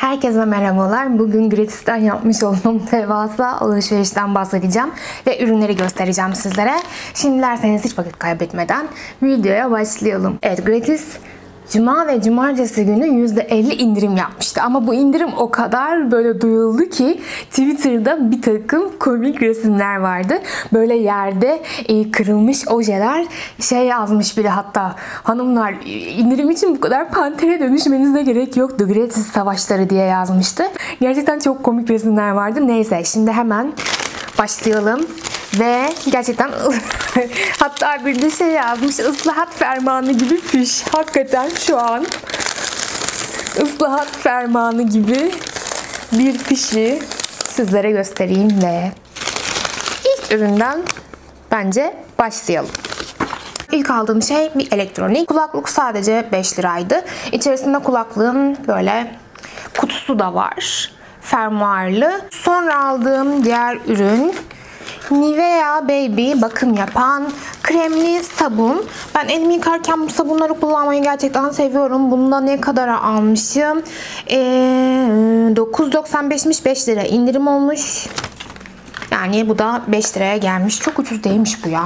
Herkese merhabalar. Bugün Gratis'ten yapmış olduğum devasa alışverişten bahsedeceğim ve ürünleri göstereceğim sizlere. Şimdi dilerseniz hiç vakit kaybetmeden videoya başlayalım. Evet, Gratis Cuma ve Cumartesi günü %50 indirim yapmıştı. Ama bu indirim o kadar böyle duyuldu ki Twitter'da bir takım komik resimler vardı. Böyle yerde kırılmış ojeler, şey yazmış biri hatta, hanımlar indirim için bu kadar pantere dönüşmenize gerek yoktu, Gratis savaşları diye yazmıştı. Gerçekten çok komik resimler vardı. Neyse, şimdi hemen başlayalım. Ve gerçekten hatta bir de şey yazmış, ıslahat fermanı gibi fiş. Hakikaten şu an ıslahat fermanı gibi bir fişi sizlere göstereyim ve ilk üründen bence başlayalım. İlk aldığım şey bir elektronik kulaklık, sadece 5 liraydı. İçerisinde kulaklığın böyle kutusu da var, fermuarlı. Sonra aldığım diğer ürün Nivea Baby bakım yapan kremli sabun. Ben elimi yıkarken bu sabunları kullanmayı gerçekten seviyorum. Bunu da ne kadara almışım? 9.95'miş, 5 lira indirim olmuş. Yani bu da 5 liraya gelmiş. Çok ucuz değilmiş bu ya.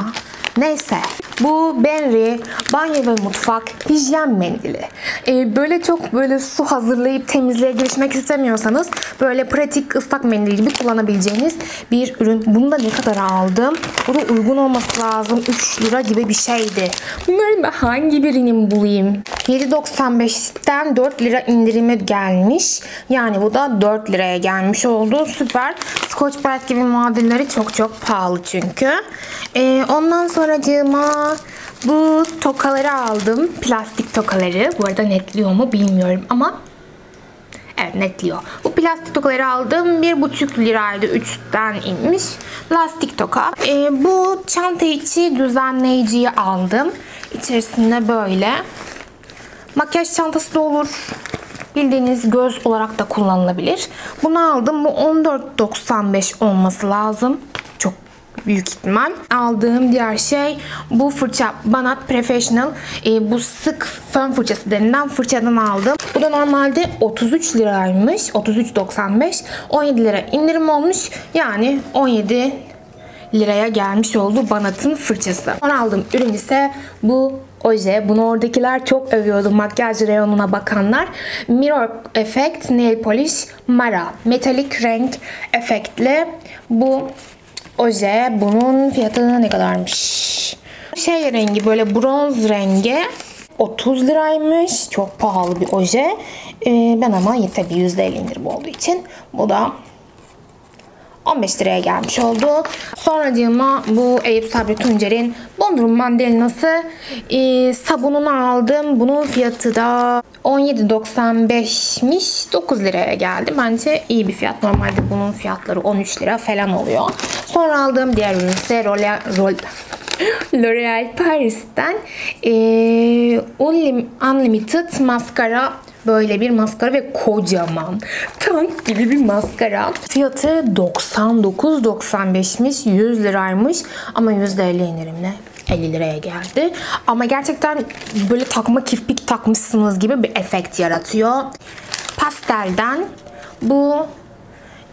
Neyse. Bu Benri banyo ve mutfak hijyen mendili. Böyle çok böyle su hazırlayıp temizliğe girişmek istemiyorsanız böyle pratik ıslak mendil gibi kullanabileceğiniz bir ürün. Bunu da ne kadar aldım? Bu da uygun olması lazım. 3 lira gibi bir şeydi. Bunların da hangi birini bulayım? 7.95'ten 4 lira indirime gelmiş. Yani bu da 4 liraya gelmiş oldu. Süper. Scotch-Brite gibi muadilleri çok çok pahalı çünkü. Ondan sonracığıma bu tokaları aldım. Plastik tokaları. Bu arada netliyor mu bilmiyorum ama evet, netliyor. Bu plastik tokaları aldım. 1,5 liraydı. 3'ten inmiş. Plastik toka. Bu çanta içi düzenleyiciyi aldım. İçerisinde böyle makyaj çantası da olur, bildiğiniz göz olarak da kullanılabilir. Bunu aldım. Bu 14.95 olması lazım. Çok büyük ihtimal. Aldığım diğer şey bu fırça. Banat Professional. Bu sık fön fırçası denilen fırçadan aldım. Bu da normalde 33 liraymış. 33.95. 17 lira indirim olmuş. Yani 17 liraya gelmiş oldu Banat'ın fırçası. Son aldığım ürün ise bu oje. Bunu oradakiler çok övüyordu, makyaj reyonuna bakanlar. Mirror Effect Nail Polish Mara. Metalik renk efektle bu oje. Bunun fiyatı ne kadarmış? Şey rengi, böyle bronz rengi, 30 liraymış. Çok pahalı bir oje. Ben ama tabii %50 indirim olduğu için bu da 15 liraya gelmiş oldu. Sonracığıma bu Eyüp Sabri Tuncer'in Bodrum Mandalinası sabununu aldım. Bunun fiyatı da 17.95'miş. 9 liraya geldi. Bence iyi bir fiyat. Normalde bunun fiyatları 13 lira falan oluyor. Sonra aldığım diğer ürün ise L'Oreal Paris'ten Unlimited maskara. Böyle bir maskara ve kocaman tank gibi bir maskara. Fiyatı 99.95'miş. 100 liraymış ama %50 indirimle 50 liraya geldi. Ama gerçekten böyle takma kirpik takmışsınız gibi bir efekt yaratıyor. Pastelden bu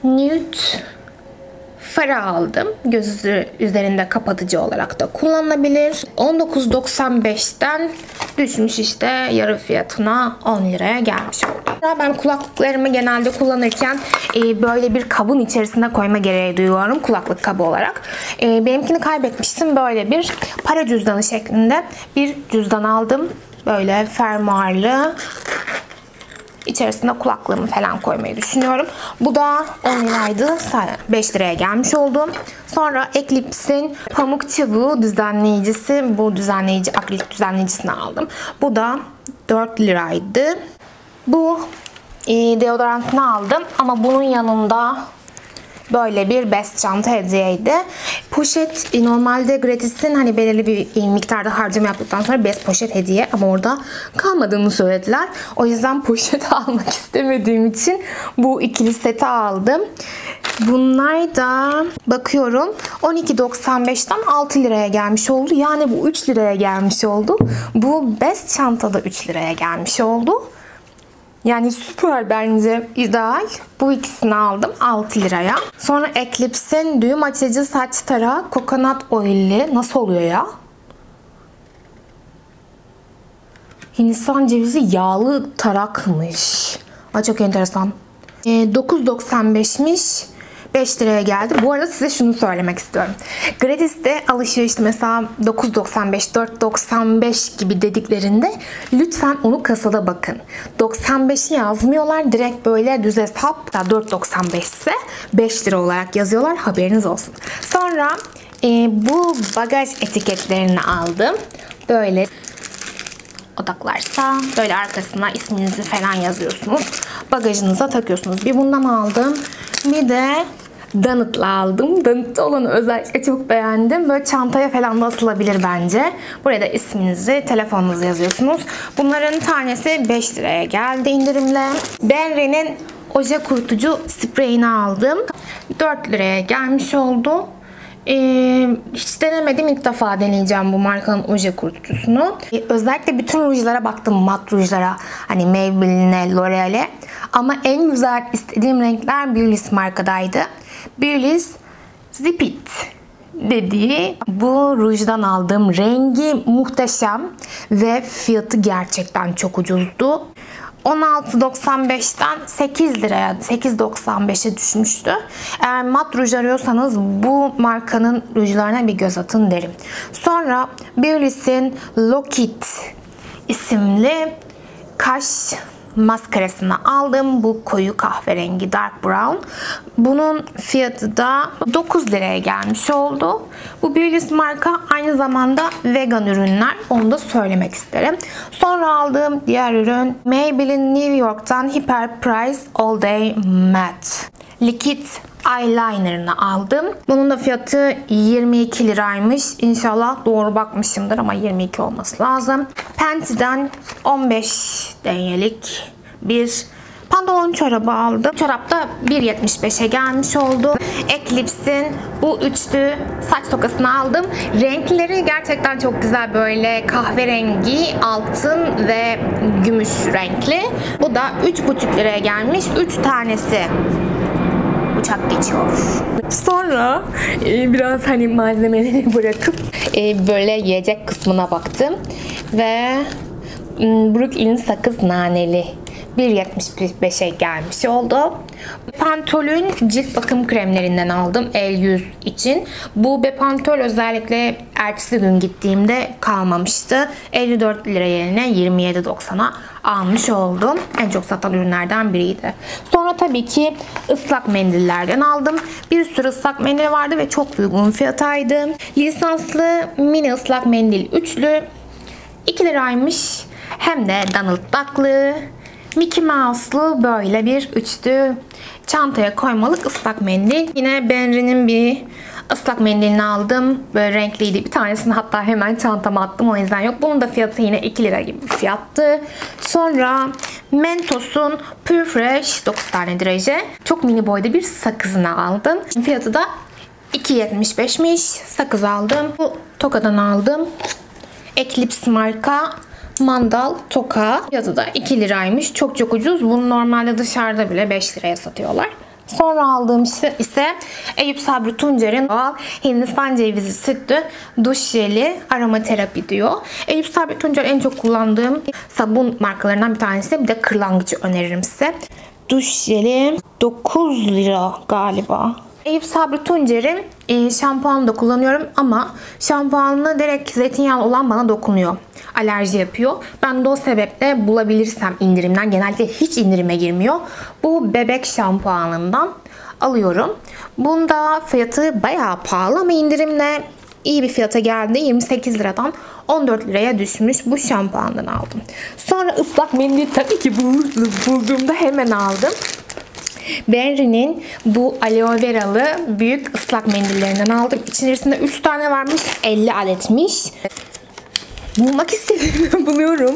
nude fara aldım. Gözü üzerinde kapatıcı olarak da kullanılabilir. 19.95'ten düşmüş işte yarı fiyatına, 10 liraya gelmiş oldu. Ben kulaklıklarımı genelde kullanırken böyle bir kabın içerisine koyma gereği duyuyorum, kulaklık kabı olarak. Benimkini kaybetmiştim. Böyle bir para cüzdanı şeklinde bir cüzdan aldım. Böyle fermuarlı. İçerisinde kulaklığımı falan koymayı düşünüyorum. Bu da 10 liraydı. 5 liraya gelmiş oldum. Sonra Eclipse'in pamuk çubuğu düzenleyicisi. Bu düzenleyici, akrilik düzenleyicisini aldım. Bu da 4 liraydı. Bu deodorantını aldım. Ama bunun yanında böyle bir bez çanta hediyeydi. Poşet, normalde Gratis'in hani belirli bir miktarda harcama yaptıktan sonra bez poşet hediye, ama orada kalmadığını söylediler. O yüzden poşet almak istemediğim için bu ikili seti aldım. Bunlar da bakıyorum 12.95'ten 6 liraya gelmiş oldu. Yani bu 3 liraya gelmiş oldu. Bu bez çantada 3 liraya gelmiş oldu. Yani süper, bence ideal. Bu ikisini aldım 6 liraya. Sonra Eclipse'in düğüm açıcı saç tarağı kokonat oilli. Nasıl oluyor ya? Hindistan cevizi yağlı tarakmış. Aa, çok enteresan. 9.95'miş. 5 liraya geldi. Bu arada size şunu söylemek istiyorum. Gratis'te alışverişte mesela 9.95, 4.95 gibi dediklerinde lütfen onu kasada bakın. 95'i yazmıyorlar. Direkt böyle düz hesap, 4.95 ise 5 lira olarak yazıyorlar. Haberiniz olsun. Sonra bu bagaj etiketlerini aldım. Böyle odaklarsa böyle arkasına isminizi falan yazıyorsunuz. Bagajınıza takıyorsunuz. Bir bundan aldım. Bir de Donut'la aldım. Donut'ta olanı özellikle çok beğendim. Böyle çantaya falan da asılabilir bence. Buraya da isminizi, telefonunuzu yazıyorsunuz. Bunların tanesi 5 liraya geldi indirimle. Benri'nin oje kurutucu spreyini aldım. 4 liraya gelmiş oldu. Hiç denemedim, ilk defa deneyeceğim bu markanın oje kurutucusunu. Özellikle bütün rujlara baktım, mat rujlara, hani Maybelline'e, L'Oreal'e, ama en güzel istediğim renkler Beaulys markadaydı. Beaulys Zip It dediği bu rujdan aldığım rengi muhteşem ve fiyatı gerçekten çok ucuzdu. 16.95'ten 8 liraya, 8.95'e düşmüştü. Eğer mat ruj arıyorsanız bu markanın rujlarına bir göz atın derim. Sonra Beaulys'in Lockit isimli kaş maskarasını aldım. Bu koyu kahverengi dark brown. Bunun fiyatı da 9 liraya gelmiş oldu. Bu Beaulys marka aynı zamanda vegan ürünler. Onu da söylemek isterim. Sonra aldığım diğer ürün Maybelline New York'tan Hyper Price All Day Matte Liquid Eyeliner'ını aldım. Bunun da fiyatı 22 liraymış. İnşallah doğru bakmışımdır ama 22 olması lazım. Penti'den 15 denyelik bir pantolon çorabı aldım. Çorap da 1.75'e gelmiş oldu. Eclipse'in bu üçlü saç tokasını aldım. Renkleri gerçekten çok güzel, böyle kahverengi, altın ve gümüş renkli. Bu da 3.5 liraya gelmiş. 3 tanesi uçak geçiyor. Sonra biraz hani malzemeleri bırakıp böyle yiyecek kısmına baktım ve Brooklyn sakız naneli 1.75'e gelmiş oldu. Bepantol'ün cilt bakım kremlerinden aldım el yüz için. Bu Bepantol özellikle ertesi gün gittiğimde kalmamıştı. 54 lira yerine 27.90'a almış oldum. En çok satan ürünlerden biriydi. Sonra tabii ki ıslak mendillerden aldım. Bir sürü ıslak mendil vardı ve çok uygun fiyataydı. Lisanslı mini ıslak mendil üçlü 2 liraymış. Hem de Donald Duck'lı, Mickey Mouse'lu böyle bir üçlü çantaya koymalık ıslak mendil. Yine Benri'nin bir ıslak mendilini aldım. Böyle renkliydi. Bir tanesini hatta hemen çantama attım. O yüzden yok. Bunun da fiyatı yine 2 lira gibi bir fiyattı. Sonra Mentos'un Pure Fresh 9 tane derece. Çok mini boyda bir sakızını aldım. Fiyatı da 2.75'miş. Sakız aldım. Bu Toka'dan aldım. Eclipse marka. Mandal toka. Fiyatı da 2 liraymış. Çok çok ucuz. Bunu normalde dışarıda bile 5 liraya satıyorlar. Sonra aldığım ise Eyüp Sabri Tuncer'in doğal Hindistan cevizi sütlü duş jeli aromaterapi diyor. Eyüp Sabri Tuncer en çok kullandığım sabun markalarından bir tanesi. Bir de kırlangıcı öneririm size. Duş jeli 9 lira galiba. Eyüp Sabri Tuncer'in şampuanı da kullanıyorum ama şampuanına direkt zeytinyağlı olan bana dokunuyor. Alerji yapıyor. Ben de o sebeple bulabilirsem indirimden, genellikle hiç indirime girmiyor, bu bebek şampuanından alıyorum. Bunda fiyatı bayağı pahalı ama indirimle iyi bir fiyata geldi. 28 liradan 14 liraya düşmüş. Bu şampuandan aldım. Sonra ıslak mendil tabii ki bulduğumda hemen aldım. Benri'nin bu aloe veralı büyük ıslak mendillerinden aldım. İçerisinde 3 tane varmış. 50 adetmiş. Bulmak istediğimi buluyorum.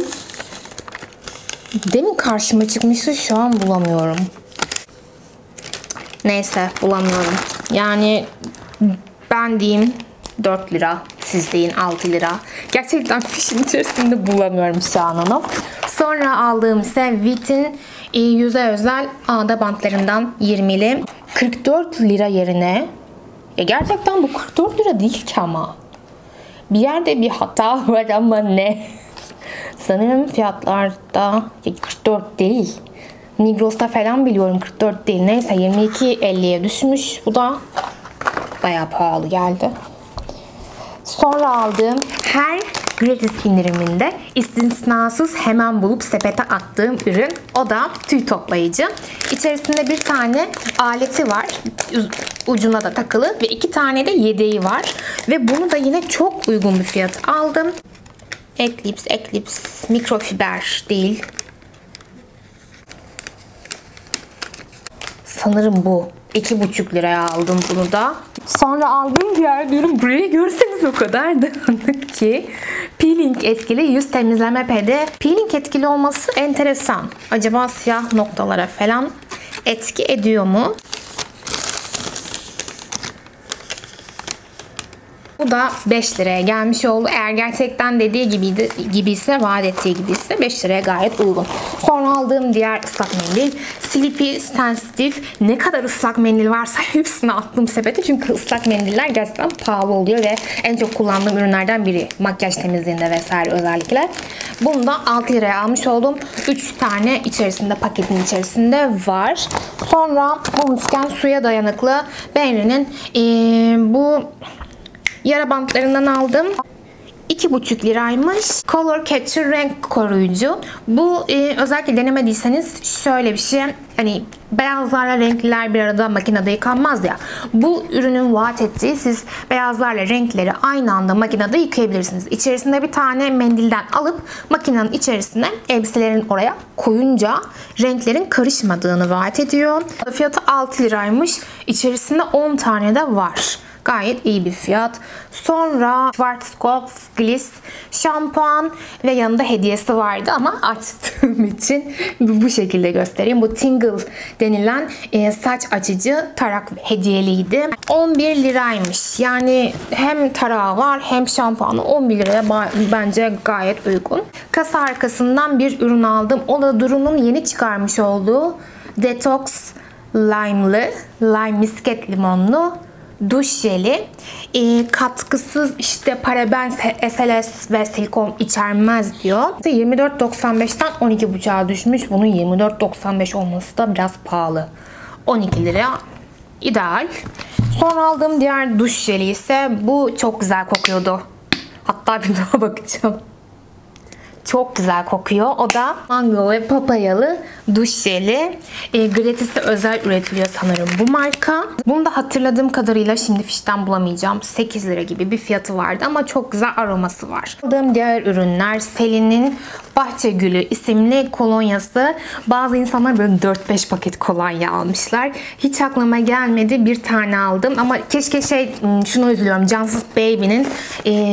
Demin karşıma çıkmıştı, şu an bulamıyorum. Neyse, bulamıyorum. Yani ben diyeyim 4 lira, siz deyin 6 lira. Gerçekten fişin içerisinde bulamıyorum şu an onu. Sonra aldığım ise Vitin yüze özel ağda bantlarından 20'li. 44 lira yerine, ya gerçekten bu 44 lira değil ki ama. Bir yerde bir hata var ama ne? Sanırım fiyatlarda 44 değil. Migros'ta falan biliyorum 44 değil. Neyse 22.50'ye düşmüş. Bu da bayağı pahalı geldi. Sonra aldığım her Gratis indiriminde istisnasız hemen bulup sepete attığım ürün. O da tüy toplayıcı. İçerisinde bir tane aleti var. Ucuna da takılı ve 2 tane de yedeği var. Ve bunu da yine çok uygun bir fiyat aldım. Eklips mikrofiber değil. Sanırım bu. 2,5 liraya aldım bunu da. Sonra aldığım diğer ürün, burayı görseniz o kadar dağınık ki. Peeling etkili yüz temizleme pedi. Peeling etkili olması enteresan. Acaba siyah noktalara falan etki ediyor mu? Bu da 5 liraya gelmiş oldu. Eğer gerçekten dediği gibiyse, vaat ettiği gibiyse 5 liraya gayet uygun. Sonra aldığım diğer ıslak mendil Sleepy Stensitif. Ne kadar ıslak mendil varsa hepsini attım sepete. Çünkü ıslak mendiller gerçekten pahalı oluyor ve en çok kullandığım ürünlerden biri. Makyaj temizliğinde vesaire özellikle. Bunu da 6 liraya almış oldum. 3 tane içerisinde, paketin içerisinde var. Sonra bu musken suya dayanıklı Benri'nin bu yara bantlarından aldım. 2,5 liraymış. Color Catcher renk koruyucu. Bu özellikle denemediyseniz şöyle bir şey. Hani beyazlarla renkliler bir arada makinede yıkanmaz ya. Bu ürünün vaat ettiği, siz beyazlarla renkleri aynı anda makinede yıkayabilirsiniz. İçerisinde bir tane mendilden alıp makinenin içerisine elbiselerin oraya koyunca renklerin karışmadığını vaat ediyor. Fiyatı 6 liraymış. İçerisinde 10 tane de var. Gayet iyi bir fiyat. Sonra Schwarzkopf Gliss şampuan ve yanında hediyesi vardı ama açtığım için bu şekilde göstereyim. Bu Tingle denilen saç açıcı tarak hediyeliydi. 11 liraymış. Yani hem tarağı var hem şampuanı. 11 liraya bence gayet uygun. Kasa arkasından bir ürün aldım. O da Duru'nun yeni çıkarmış olduğu Detox Lime misket limonlu duş jeli. Katkısız, işte paraben, SLS ve silikon içermez diyor. 24.95'ten 12.5'a düşmüş. Bunun 24.95 olması da biraz pahalı. 12 lira ideal. Sonra aldığım diğer duş jeli ise, bu çok güzel kokuyordu. Hatta bir daha bakacağım. Çok güzel kokuyor. O da mango ve papayalı duş jeli. Gratis'te özel üretiliyor sanırım bu marka. Bunu da hatırladığım kadarıyla, şimdi fişten bulamayacağım, 8 lira gibi bir fiyatı vardı ama çok güzel aroması var. Aldığım diğer ürünler Selin'in Bahçe Gülü isimli kolonyası. Bazı insanlar böyle 4-5 paket kolonya almışlar. Hiç aklıma gelmedi. Bir tane aldım ama keşke şunu üzülüyorum. Cansız Baby'nin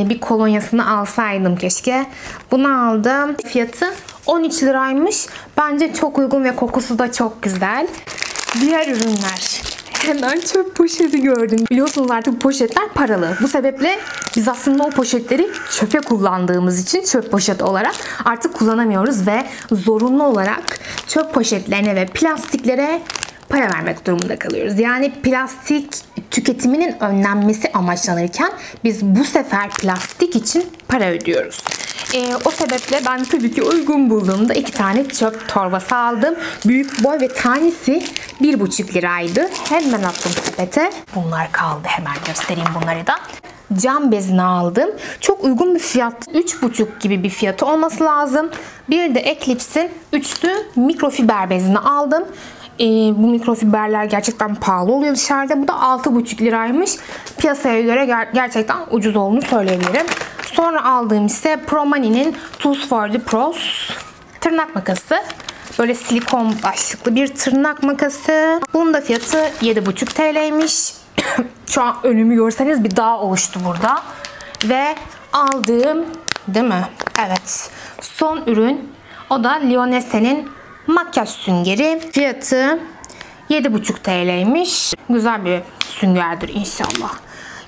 bir kolonyasını alsaydım keşke. Bunu aldım. Fiyatı 13 liraymış. Bence çok uygun ve kokusu da çok güzel. Diğer ürünler. Hemen çöp poşeti gördüm. Biliyorsunuz artık poşetler paralı. Bu sebeple biz aslında o poşetleri çöpe kullandığımız için çöp poşet olarak artık kullanamıyoruz ve zorunlu olarak çöp poşetlerine ve plastiklere para vermek durumunda kalıyoruz. Yani plastik tüketiminin önlenmesi amaçlanırken biz bu sefer plastik için para ödüyoruz. O sebeple ben tabii ki uygun bulduğumda 2 tane çöp torbası aldım. Büyük boy ve tanesi 1,5 liraydı. Hemen attım sepete. Bunlar kaldı. Hemen göstereyim bunları da. Cam bezini aldım. Çok uygun bir fiyat. 3,5 gibi bir fiyatı olması lazım. Bir de Eclipse'in üçlü mikrofiber bezini aldım. Bu mikrofiberler gerçekten pahalı oluyor dışarıda. Bu da 6,5 liraymış. Piyasaya göre gerçekten ucuz olduğunu söyleyebilirim. Sonra aldığım ise Promani'nin Tools for the Pros tırnak makası. Böyle silikon başlıklı bir tırnak makası. Bunun da fiyatı 7,5 TL'ymiş. Şu an önümü görseniz bir dağ oluştu burada. Ve aldığım, değil mi? Evet. Son ürün. O da Leonese'nin makyaj süngeri. Fiyatı 7,5 TL'ymiş. Güzel bir süngerdir inşallah.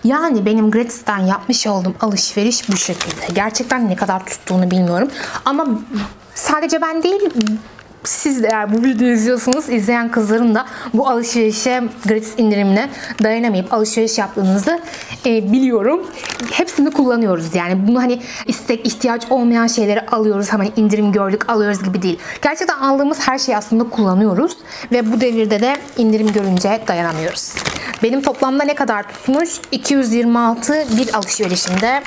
Yani benim Gratis'ten yapmış olduğum alışveriş bu şekilde. Gerçekten ne kadar tuttuğunu bilmiyorum. Ama sadece ben değil, siz de eğer bu videoyu izliyorsanız, izleyen kızların da bu alışverişe, gratis indirimine dayanamayıp alışveriş yaptığınızı biliyorum. Hepsini kullanıyoruz yani. Bunu hani istek, ihtiyaç olmayan şeyleri alıyoruz. Hani indirim gördük alıyoruz gibi değil. Gerçekten aldığımız her şeyi aslında kullanıyoruz. Ve bu devirde de indirim görünce dayanamıyoruz. Benim toplamda ne kadar tutmuş? 226 bir alışverişimde,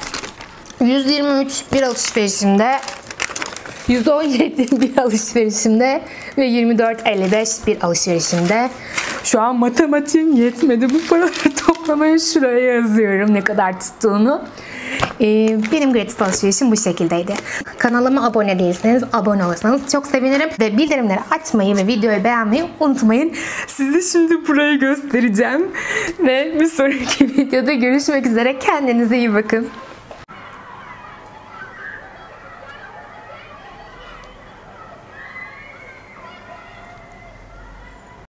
123 bir alışverişimde, 117 bir alışverişimde ve 24.55 bir alışverişimde. Şu an matematiğim yetmedi. Bu paraları toplamaya şuraya yazıyorum ne kadar tuttuğunu. Benim gratis alışverişim bu şekildeydi. Kanalıma abone değilseniz abone olursanız çok sevinirim. Ve bildirimleri açmayı ve videoyu beğenmeyi unutmayın. Size şimdi burayı göstereceğim. Ve bir sonraki videoda görüşmek üzere. Kendinize iyi bakın.